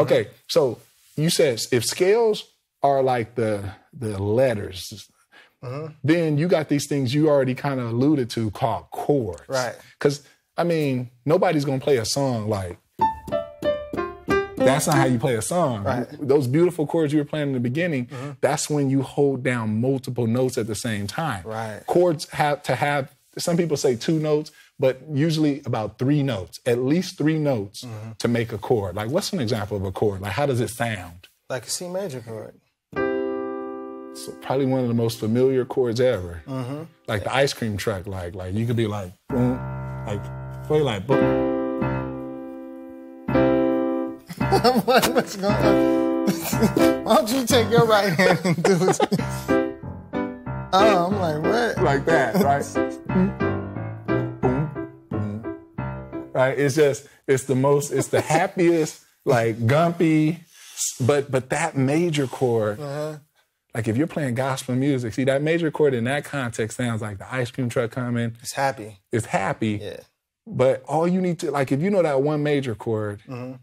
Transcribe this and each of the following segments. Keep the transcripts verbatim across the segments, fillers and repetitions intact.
Okay, mm-hmm. So you said if scales are like the the letters, mm-hmm. then you got these things you already kind of alluded to called chords. Right. Because, I mean, nobody's going to play a song like, that's not how you play a song. Right. Those beautiful chords you were playing in the beginning, mm-hmm. that's when you hold down multiple notes at the same time. Right. Chords have to have, some people say two notes, but usually about three notes, at least three notes mm-hmm. to make a chord. Like, what's an example of a chord? Like, how does it sound? Like a C major chord. It's probably one of the most familiar chords ever. Mm-hmm. Like the ice cream truck, like, like you could be like, boom, like, play like, boom. I'm like, what's going on? Why don't you take your right hand and do it? Oh, I'm like, what? Like that, right? Right? It's just, it's the most, it's the happiest, like, gumpy, but but that major chord, uh-huh. like if you're playing gospel music, see, that major chord in that context sounds like the ice cream truck coming. It's happy. It's happy. Yeah. But all you need to, like, if you know that one major chord, mm-hmm.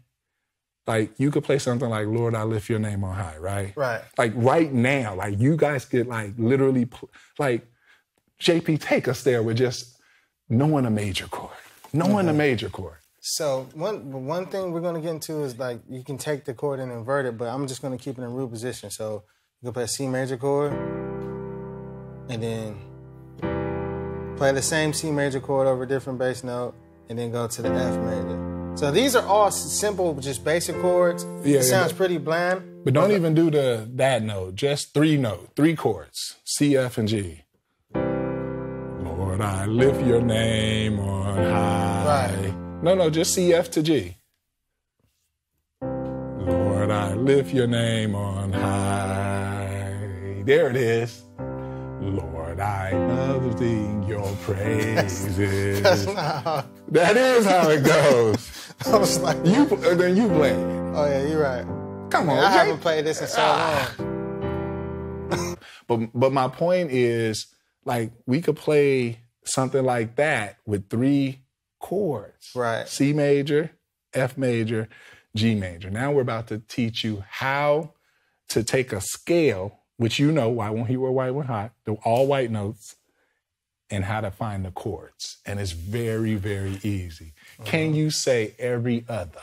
like, you could play something like, Lord, I lift your name on high, right? Right. Like, right now, like, you guys could, like, literally, like, J P, take us there with just knowing a major chord. Knowing mm-hmm. a major chord. So, one one thing we're going to get into is, like, you can take the chord and invert it, but I'm just going to keep it in root position. So, you can play a C major chord, and then play the same C major chord over a different bass note, and then go to the F major. So these are all simple, just basic chords. Yeah, it sounds yeah, but, pretty bland. But don't but, even do the that note. Just three note, three chords, C, F, and G. Lord, I lift your name on high. Right. No, no, just C, F to G. Lord, I lift your name on high. There it is. Lord, I love thee, your praises. That's, that's not how. That is how it goes. I was like, you then you play. Oh yeah, you're right. Come on, I Jay. haven't played this in so ah. long. But but my point is, like, we could play something like that with three chords. Right. C major, F major, G major. Now we're about to teach you how to take a scale, which you know, why won't he wear white when hot, the all white notes, and how to find the chords. And it's very, very easy. Mm-hmm. Can you say every other?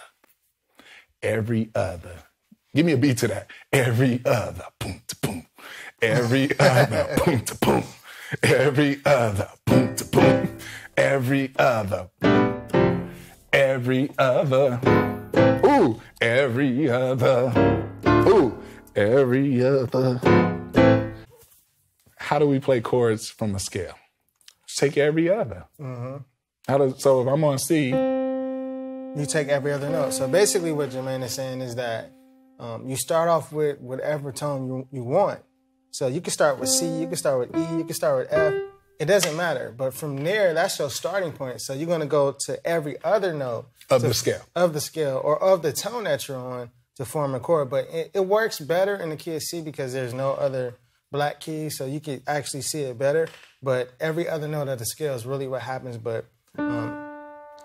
Every other. Give me a beat to that. Every other, boom, to boom. Every other, boom, to boom. Every other, boom, to boom. Every other, every other, ooh, every other, ooh. Every other. How do we play chords from a scale? Just take every other. Mm-hmm. How do, so if I'm on C, you take every other note. So basically, what Jermaine is saying is that um, you start off with whatever tone you you want. So you can start with C, you can start with E, you can start with F. It doesn't matter. But from there, that's your starting point. So you're going to go to every other note of to, the scale, of the scale, or of the tone that you're on, to form a chord. But it, it works better in the key of C because there's no other black key, so you can actually see it better. But every other note of the scale is really what happens. But um,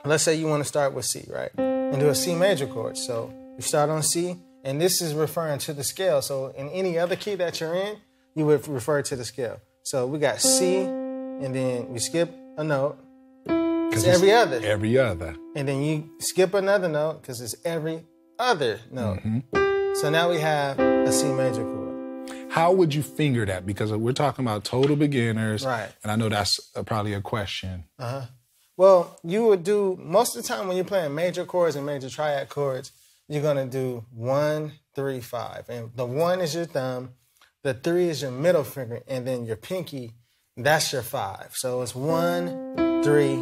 let's say you want to start with C, right? And do a C major chord. So you start on C, and this is referring to the scale. So in any other key that you're in, you would refer to the scale. So we got C, and then we skip a note. Because it's every other. Every other. And then you skip another note because it's every other note. Mm-hmm. So now we have a C major chord. How would you finger that? Because we're talking about total beginners. Right. And I know that's a, probably a question. Uh-huh. Well, you would do, most of the time when you're playing major chords and major triad chords, you're going to do one, three, five. And the one is your thumb, the three is your middle finger, and then your pinky, that's your five. So it's one, three,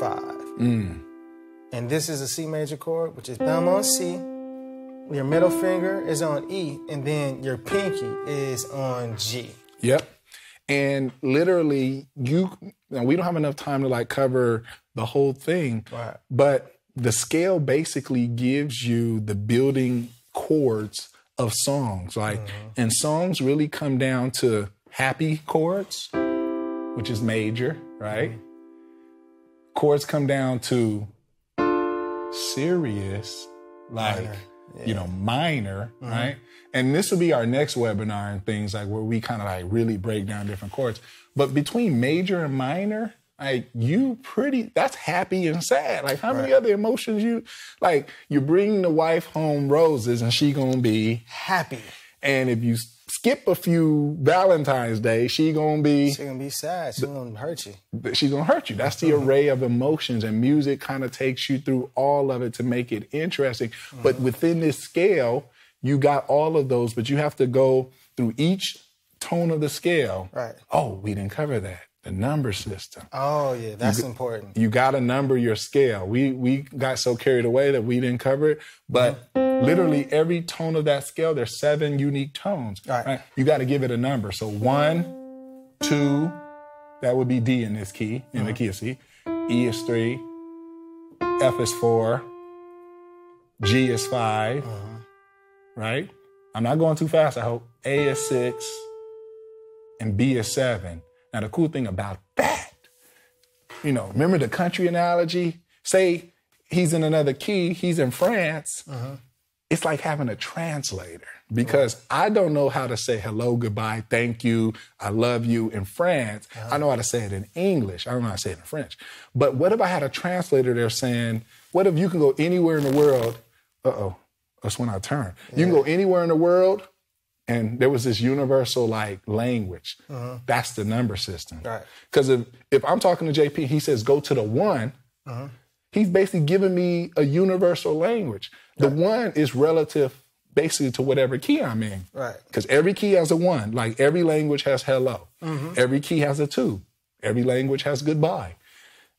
five. Mm. And this is a C major chord, which is thumb on C. Your middle finger is on E, and then your pinky is on G. Yep. And literally, you, now we don't have enough time to like cover the whole thing, right, but the scale basically gives you the building chords of songs. Like, mm-hmm. and songs really come down to happy chords, which is major, right? Mm-hmm. Chords come down to serious, like yeah. you know, minor, mm-hmm. right? And this will be our next webinar and things like where we kind of like really break down different chords. But between major and minor, like you pretty, that's happy and sad. Like how right. many other emotions you, like you bring the wife home roses and she gonna be happy. And if you skip a few Valentine's Day, she gonna be... She gonna be sad. She gonna hurt you. She gonna hurt you. That's the mm-hmm. array of emotions, and music kind of takes you through all of it to make it interesting. Mm-hmm. But within this scale, you got all of those, but you have to go through each tone of the scale. Right. Oh, we didn't cover that. The number system. Oh, yeah, that's you, important. You got to number your scale. We, we got so carried away that we didn't cover it, but mm-hmm. literally every tone of that scale, there's seven unique tones. Right. Right? You got to give it a number. So one, two, that would be D in this key, in mm-hmm. the key of C. E is three, F is four, G is five, mm-hmm. right? I'm not going too fast, I hope. A is six, and B is seven. Now, the cool thing about that, you know, remember the country analogy? Say he's in another key, he's in France. Uh-huh. It's like having a translator because uh-huh. I don't know how to say hello, goodbye, thank you, I love you in France. Uh-huh. I know how to say it in English. I don't know how to say it in French. But what if I had a translator there saying, what if you can go anywhere in the world? Uh-oh, that's when I turn. Yeah. You can go anywhere in the world. And there was this universal, like, language. Uh-huh. That's the number system. Because right. if, if I'm talking to J P, he says, go to the one, uh-huh. he's basically giving me a universal language. The right. one is relative, basically, to whatever key I'm in. Right. Because every key has a one. Like, every language has hello. Mm-hmm. Every key has a two. Every language has goodbye.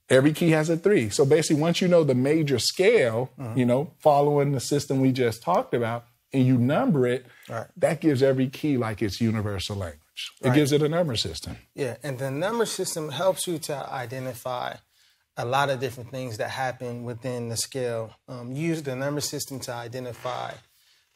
Every key has a three. So, basically, once you know the major scale, uh-huh. you know, following the system we just talked about, and you number it, right. that gives every key like its universal language. It right. gives it a number system. Yeah, and the number system helps you to identify a lot of different things that happen within the scale. Um, you use the number system to identify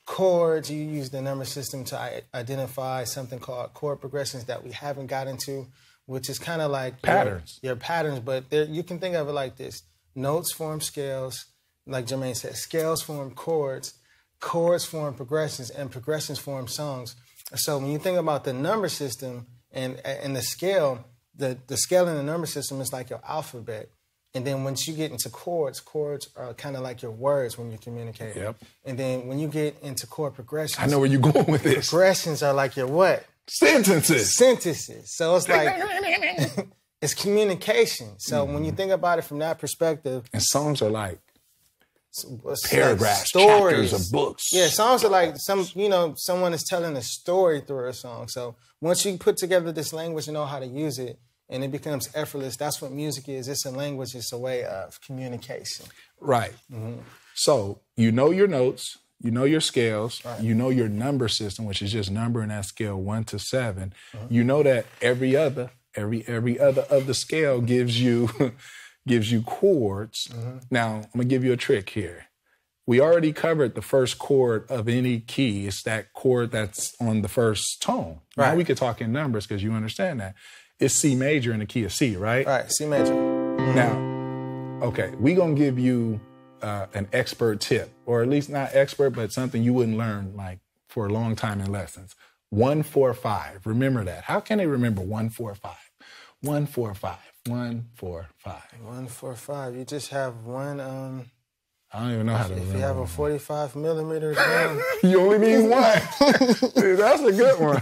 chords. You use the number system to identify something called chord progressions that we haven't got into, which is kind of like... Patterns. Your, your patterns, but you can think of it like this. Notes form scales, like Jermaine said, scales form chords, chords form progressions, and progressions form songs. So when you think about the number system and and the scale, the, the scale in the number system is like your alphabet. And then once you get into chords, chords are kind of like your words when you communicate. Yep. And then when you get into chord progressions... I know where you're going with this. Progressions are like your what? Sentences. Sentences. So it's like... it's communication. So mm-hmm. when you think about it from that perspective... And songs are like... paragraphs, stories, chapters of books. Yeah, songs are like some, you know, someone is telling a story through a song. So once you put together this language and know how to use it, and it becomes effortless, that's what music is. It's a language. It's a way of communication. Right. Mm-hmm. So you know your notes, you know your scales, right. you know your number system, which is just numbering that scale one to seven. Mm-hmm. You know that every other, every every other of the scale gives you. gives you chords. Mm-hmm. Now, I'm going to give you a trick here. We already covered the first chord of any key. It's that chord that's on the first tone. Right. Now we could talk in numbers because you understand that. It's C major in the key of C, right? Right, C major. Mm-hmm. Now, okay, we're going to give you uh, an expert tip, or at least not expert, but something you wouldn't learn like for a long time in lessons. One, four, five. Remember that. How can they remember one, four, five? One, four, five. One, four, five. One, four, five. You just have one, um... I don't even know how to remember. If you have a forty-five millimeter gun... you only need one. Dude, that's a good one.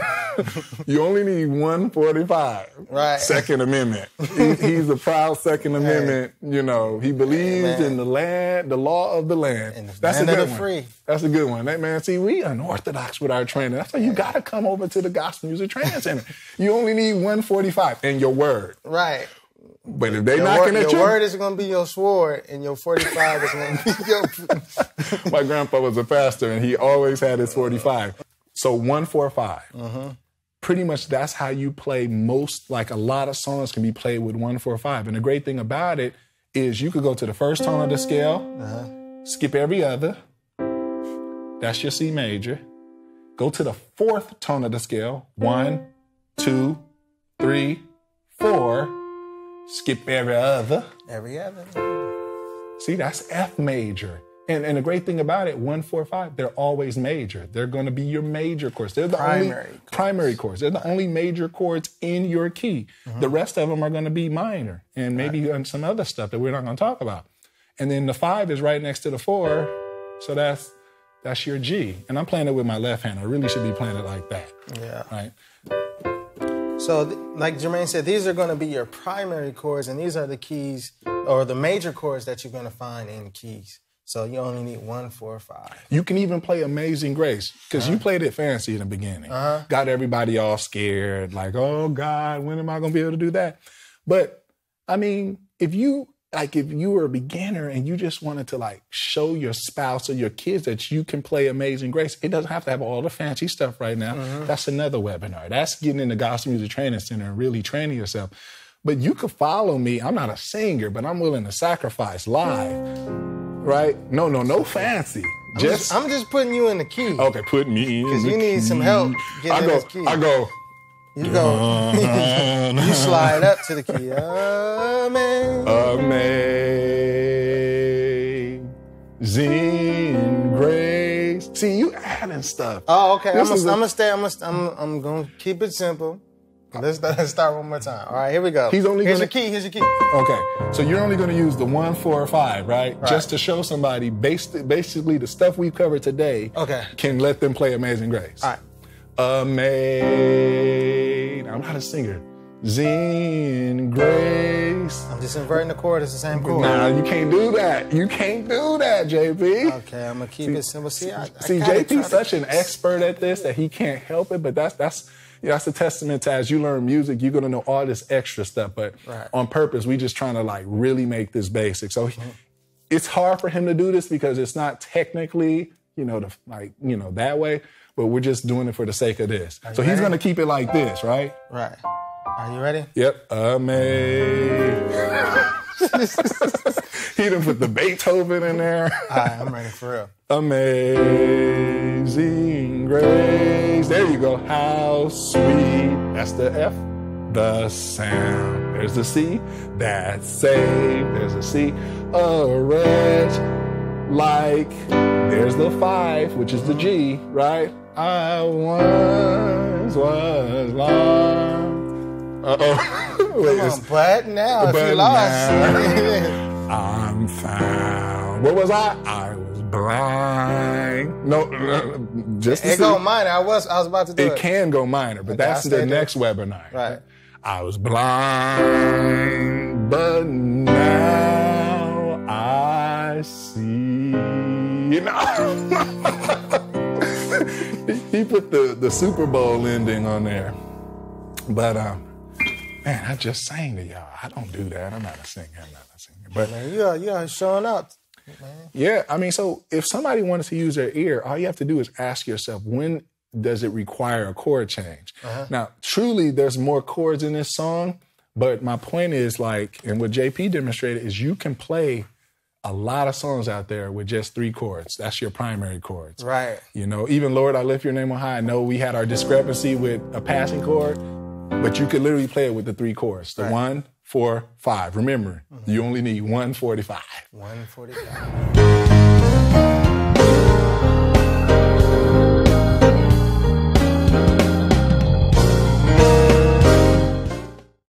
You only need one forty-five. Right. Second Amendment. He, he's a proud Second hey. Amendment, you know. He believes hey, in the land, the law of the land. And the that's land a good of the one. Free. That's a good one. That man, see, we unorthodox with our training. That's why you got to come over to the Gospel Music Training Center. You only need one forty-five and your word. Right. But if they knocking word, at your you... Your word is going to be your sword, and your forty-five is going to be your... My grandpa was a pastor, and he always had his forty-five. So one, four, five. Uh-huh. Pretty much that's how you play most, like a lot of songs can be played with one, four, five. And the great thing about it is you could go to the first tone of the scale, uh-huh. skip every other. That's your C major. Go to the fourth tone of the scale. One, two, three, four. Skip every other. Every other. See, that's F major. And, and the great thing about it, one, four, five, they're always major. They're going to be your major chords. They're the primary only chords. primary chords. They're the only major chords in your key. Mm-hmm. The rest of them are going to be minor and maybe right. some other stuff that we're not going to talk about. And then the five is right next to the four, so that's that's your G. And I'm playing it with my left hand. I really should be playing it like that. Yeah. Right. So, like Jermaine said, these are going to be your primary chords, and these are the keys or the major chords that you're going to find in keys. So you only need one, four, five. You can even play Amazing Grace, because uh-huh. you played it fancy in the beginning. Uh-huh. Got everybody all scared, like, oh, God, when am I going to be able to do that? But, I mean, if you, like, if you were a beginner and you just wanted to, like, show your spouse or your kids that you can play Amazing Grace, it doesn't have to have all the fancy stuff right now. Mm-hmm. That's another webinar. That's getting in the Gospel Music Training Center and really training yourself. But you could follow me. I'm not a singer, but I'm willing to sacrifice live. Right? No, no, no fancy. I'm just, just I'm just putting you in the key. Okay, put me in the key. Because you need some help getting in this key. I go. You go. You slide up to the key. Amazing. Amazing Grace. See, you adding stuff. Oh, okay. I'm gonna stay. I'm gonna. I'm. I'm gonna keep it simple. Let's start one more time. All right, here we go. He's only here's gonna, your key, here's your key. Okay, so you're only going to use the one, four, or five, right? right? Just to show somebody basically, basically the stuff we've covered today okay. can let them play Amazing Grace. All right. Amazing. I'm not a singer. Zing Grace. I'm just inverting the chord. It's the same chord. Nah, you can't do that. You can't do that, J P. Okay, I'm going to keep see, it simple. See, I, see I J P's such to... an expert at this that he can't help it, but that's that's... Yeah, that's a testament to as you learn music, you're going to know all this extra stuff. But right. on purpose, we just trying to like really make this basic. So mm-hmm. it's hard for him to do this because it's not technically, you know, the, like, you know, that way. But we're just doing it for the sake of this. So ready? He's going to keep it like this, right? Right. Are you ready? Yep. Amazing. He done put the Beethoven in there. All right, I'm ready for real. Amazing Grace. There you go. How sweet. That's the F. The sound. There's the C. That's saved. There's a C. A wretch like. There's the five, which is the G, right? I once was lost. Uh-oh. Wait, Come on, but now but if you lost. Now, I'm found. What was I? I was blind. No, no just It, it go minor. I was I was about to do it. It can go minor, but okay, that's the next it. webinar. Right. I was blind, but now I see. You know? He put the, the Super Bowl ending on there. But um man, I just sang to y'all. I don't do that. I'm not a singer. I'm not a singer. But man, yeah, yeah, showing up. Man. Yeah, I mean, so if somebody wants to use their ear, all you have to do is ask yourself, when does it require a chord change? Uh-huh. Now, truly, there's more chords in this song, but my point is like, and what J P demonstrated is you can play a lot of songs out there with just three chords. That's your primary chords. Right. You know, even Lord, I Lift Your Name on High. I know we had our discrepancy with a passing chord. But you could literally play it with the three chords, the right. one, four, five. Remember, mm-hmm. you only need one forty-five. one forty-five.